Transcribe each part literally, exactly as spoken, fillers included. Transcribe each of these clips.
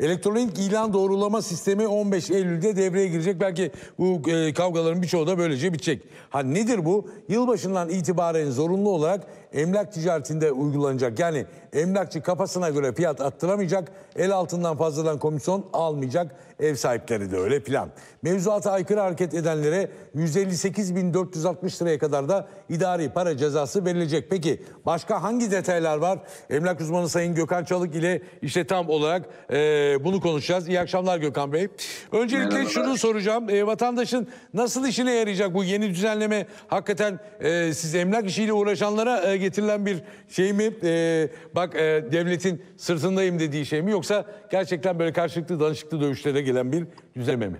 Elektronik ilan doğrulama sistemi on beş Eylül'de devreye girecek. Belki bu e, kavgaların birçoğu da böylece bitecek. Ha nedir bu? Yılbaşından itibaren zorunlu olarak emlak ticaretinde uygulanacak. Yani emlakçı kafasına göre fiyat attıramayacak, el altından fazladan komisyon almayacak, ev sahipleri de öyle plan. Mevzuata aykırı hareket edenlere yüz elli sekiz bin dört yüz altmış liraya kadar da idari para cezası verilecek. Peki başka hangi detaylar var? Emlak uzmanı Sayın Gökhan Çalık ile işte tam olarak e, bunu konuşacağız. İyi akşamlar Gökhan Bey. Öncelikle merhaba. Şunu soracağım. E, vatandaşın nasıl işine yarayacak bu yeni düzenleme? Hakikaten e, siz emlak işiyle uğraşanlara e, getirilen bir şey mi? E, bak e, devletin sırtındayım dediği şey mi? Yoksa gerçekten böyle karşılıklı danışıklı dövüşlere gelen bir düzenleme mi?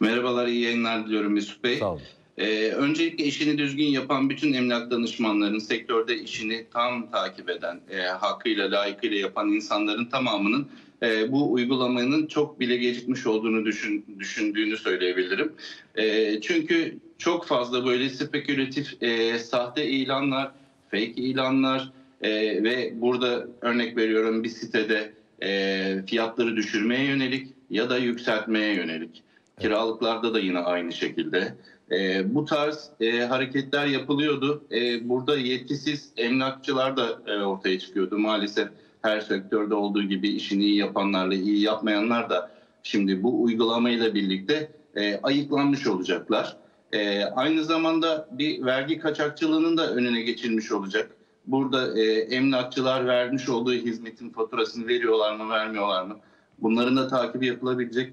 Merhabalar, iyi yayınlar diliyorum Mesut Bey. Sağ olun. Ee, öncelikle işini düzgün yapan bütün emlak danışmanlarının, sektörde işini tam takip eden, e, hakkıyla, layıkıyla yapan insanların tamamının e, bu uygulamanın çok bile gecikmiş olduğunu düşün, düşündüğünü söyleyebilirim. E, çünkü çok fazla böyle spekülatif, e, sahte ilanlar, fake ilanlar e, ve burada örnek veriyorum bir sitede e, fiyatları düşürmeye yönelik ya da yükseltmeye yönelik. Kiralıklarda da yine aynı şekilde. E, bu tarz e, hareketler yapılıyordu. E, burada yetkisiz emlakçılar da e, ortaya çıkıyordu. Maalesef her sektörde olduğu gibi işini iyi yapanlarla iyi yapmayanlar da şimdi bu uygulamayla birlikte e, ayıklanmış olacaklar. E, aynı zamanda bir vergi kaçakçılığının da önüne geçilmiş olacak. Burada e, emlakçılar vermiş olduğu hizmetin faturasını veriyorlar mı, vermiyorlar mı? Bunların da takibi yapılabilecek.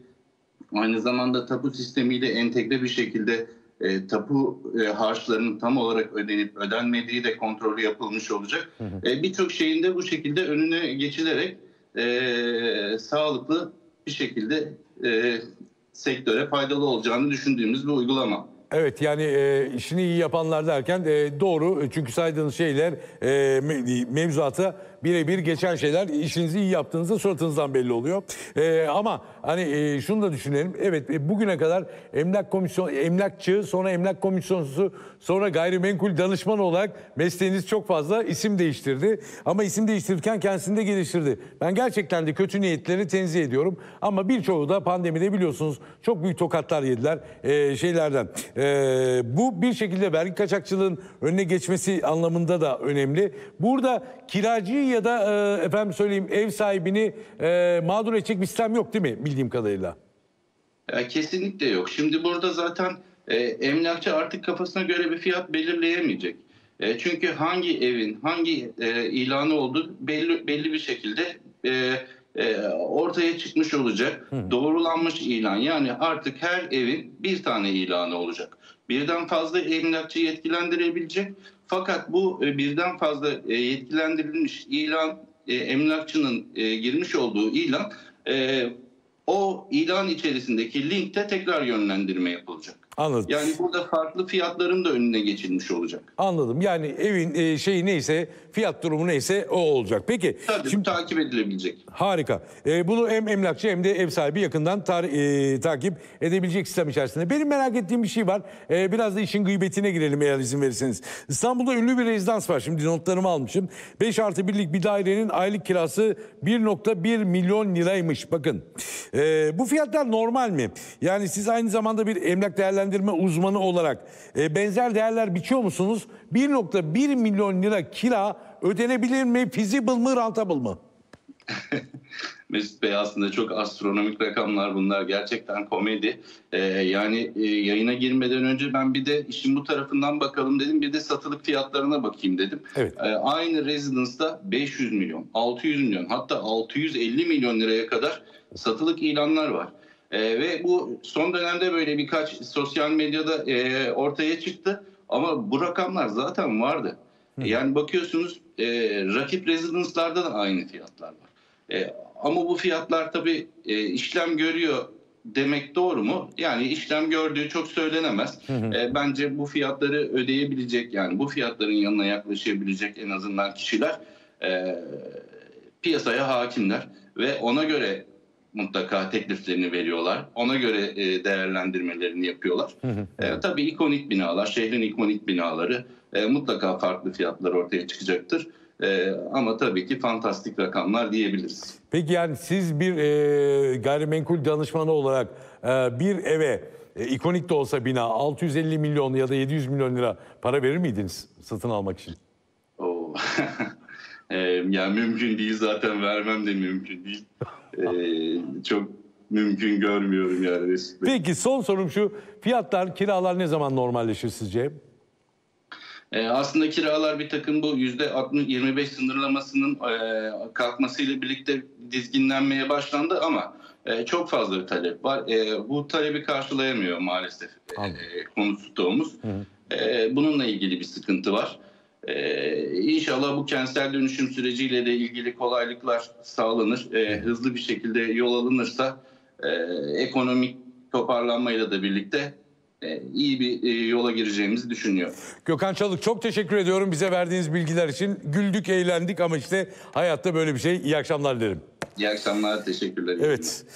Aynı zamanda tapu sistemiyle entegre bir şekilde e, tapu e, harçlarının tam olarak ödenip ödenmediği de kontrolü yapılmış olacak. E, Birçok şeyin de bu şekilde önüne geçilerek e, sağlıklı bir şekilde e, sektöre faydalı olacağını düşündüğümüz bir uygulama. Evet, yani e, işini iyi yapanlar derken e, doğru, çünkü saydığınız şeyler e, mevzuata birebir geçen şeyler, işinizi iyi yaptığınızda suratınızdan belli oluyor. E, ama hani e, şunu da düşünelim, evet e, bugüne kadar emlak komisyon, emlakçı, sonra emlak komisyoncusu, sonra gayrimenkul danışman olarak mesleğiniz çok fazla isim değiştirdi. Ama isim değiştirirken kendisini de geliştirdi. Ben gerçekten de kötü niyetleri tenzih ediyorum ama birçoğu da pandemide biliyorsunuz çok büyük tokatlar yediler e, şeylerden. E, Ee, bu bir şekilde vergi kaçakçılığın önüne geçmesi anlamında da önemli. Burada kiracıyı ya da e, efendim söyleyeyim ev sahibini e, mağdur edecek bir sistem yok değil mi bildiğim kadarıyla? Ya, kesinlikle yok. Şimdi burada zaten e, emlakçı artık kafasına göre bir fiyat belirleyemeyecek. E, çünkü hangi evin hangi e, ilanı olduğu belli, belli bir şekilde e, e, ortaya çıkmış olacak. Hı. Doğrulanmış ilan, yani artık her evin bir tane ilanı olacak. Birden fazla emlakçı yetkilendirebilecek, fakat bu birden fazla yetkilendirilmiş ilan, emlakçının girmiş olduğu ilan, o ilan içerisindeki linkte tekrar yönlendirme yapılacak. Anladım. Yani burada farklı fiyatların da önüne geçilmiş olacak. Anladım. Yani evin şeyi neyse, fiyat durumu neyse o olacak. Peki. Tabii, şimdi takip edilebilecek. Harika. Ee, bunu hem emlakçı hem de ev sahibi yakından tar e, takip edebilecek sistem içerisinde. Benim merak ettiğim bir şey var. Ee, biraz da işin gıybetine girelim eğer izin verirseniz. İstanbul'da ünlü bir rezidans var. Şimdi notlarımı almışım. beş artı birlik bir dairenin aylık kirası bir nokta bir milyon liraymış. Bakın. Ee, bu fiyatlar normal mi? Yani siz aynı zamanda bir emlak değerlendirme uzmanı olarak e, benzer değerler biçiyor musunuz? bir nokta bir milyon lira kira ödenebilir mi? Feasible mı? Rentable mı? Mesut Bey, aslında çok astronomik rakamlar bunlar. Gerçekten komedi. Ee, yani e, yayına girmeden önce ben bir de işin bu tarafından bakalım dedim. Bir de satılık fiyatlarına bakayım dedim. Evet. Ee, aynı rezidansta beş yüz milyon, altı yüz milyon, hatta altı yüz elli milyon liraya kadar satılık ilanlar var. Ee, ve bu son dönemde böyle birkaç sosyal medyada e, ortaya çıktı. Ama bu rakamlar zaten vardı. Hı. Yani bakıyorsunuz e, rakip rezidanslarda da aynı fiyatlar var. E, ama bu fiyatlar tabii e, işlem görüyor demek doğru mu? Yani işlem gördüğü çok söylenemez. Hı hı. E, bence bu fiyatları ödeyebilecek, yani bu fiyatların yanına yaklaşabilecek en azından kişiler e, piyasaya hakimler ve ona göre mutlaka tekliflerini veriyorlar. Ona göre değerlendirmelerini yapıyorlar. Hı hı. E, tabii ikonik binalar, şehrin ikonik binaları e, mutlaka farklı fiyatlar ortaya çıkacaktır. Ee, ama tabii ki fantastik rakamlar diyebiliriz. Peki yani siz bir e, gayrimenkul danışmanı olarak e, bir eve e, ikonik de olsa bina altı yüz elli milyon ya da yedi yüz milyon lira para verir miydiniz satın almak için? Oh. e, yani mümkün değil, zaten vermem de mümkün değil. E, çok mümkün görmüyorum yani resmen. Peki son sorum şu, fiyatlar, kiralar ne zaman normalleşir sizce? Aslında kiralar bir takım bu yüzde yirmi beş sınırlamasının kalkmasıyla birlikte dizginlenmeye başlandı ama çok fazla bir talep var. Bu talebi karşılayamıyor maalesef konutluğumuz. Bununla ilgili bir sıkıntı var. İnşallah bu kentsel dönüşüm süreciyle de ilgili kolaylıklar sağlanır. Hızlı bir şekilde yol alınırsa ekonomik toparlanmayla da birlikte iyi bir yola gireceğimizi düşünüyorum. Gökhan Çalık, çok teşekkür ediyorum bize verdiğiniz bilgiler için. Güldük, eğlendik ama işte hayatta böyle bir şey. İyi akşamlar dilerim. İyi akşamlar, teşekkürler. Evet.